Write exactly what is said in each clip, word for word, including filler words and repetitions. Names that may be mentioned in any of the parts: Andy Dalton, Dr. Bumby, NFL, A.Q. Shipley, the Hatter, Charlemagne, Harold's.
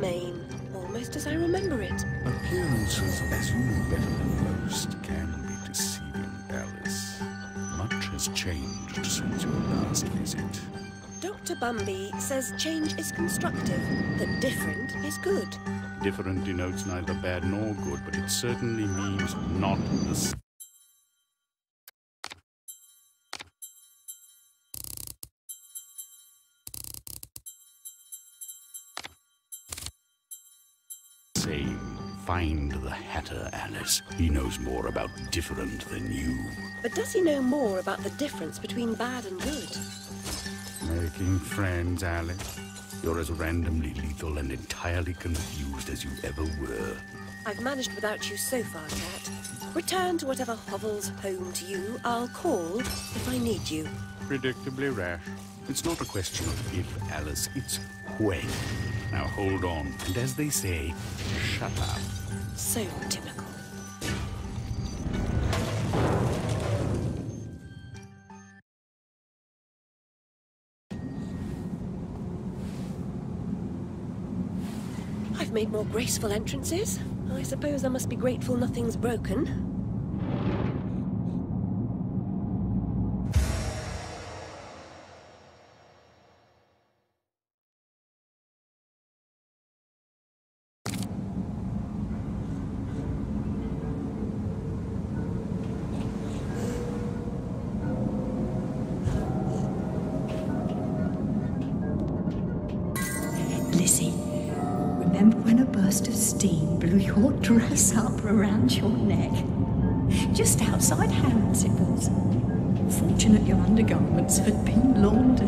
Charlemagne, almost as I remember it. Appearances, as you know better than most, can be deceiving, Alice. Much has changed since your last visit. Doctor Bumby says change is constructive, that different is good. Different denotes neither bad nor good, but it certainly means not the same. Find the Hatter, Alice. He knows more about different than you. But does he know more about the difference between bad and good? Making friends, Alice. You're as randomly lethal and entirely confused as you ever were. I've managed without you so far, Cat. Return to whatever hovels home to you. I'll call if I need you. Predictably rash. It's not a question of if, Alice. It's when. Now hold on, and as they say, shut up. So typical. I've made more graceful entrances. I suppose I must be grateful nothing's broken. Your dress up around your neck. Just outside Harold's it was. Fortunate your undergarments had been laundered.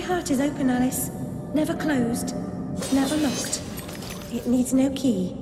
My heart is open, Alice. Never closed, never locked. It needs no key.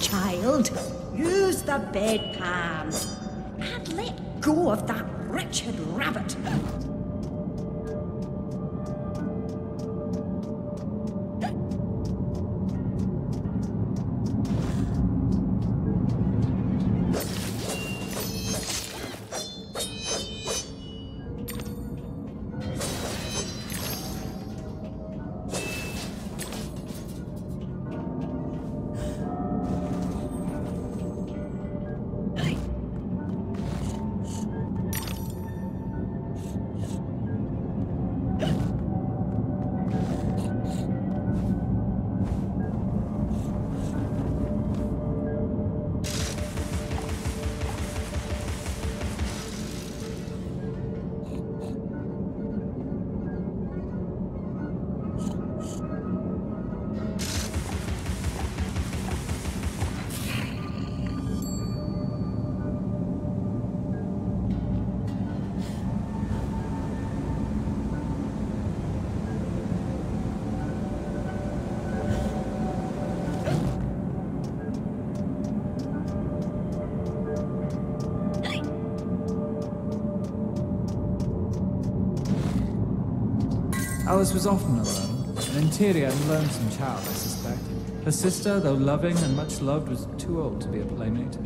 Child, use the bed palms and let go of that wretched rabbit. Alice was often alone, an interior and lonesome child, I suspect. Her sister, though loving and much loved, was too old to be a playmate.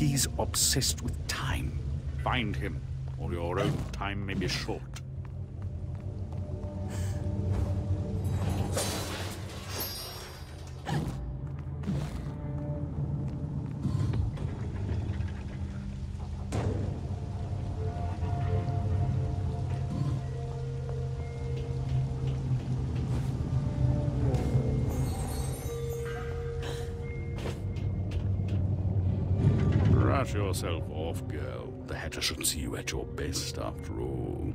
He's obsessed with time. Find him, or your own time may be short. Yourself off, girl. The Hatter shouldn't see you at your best after all.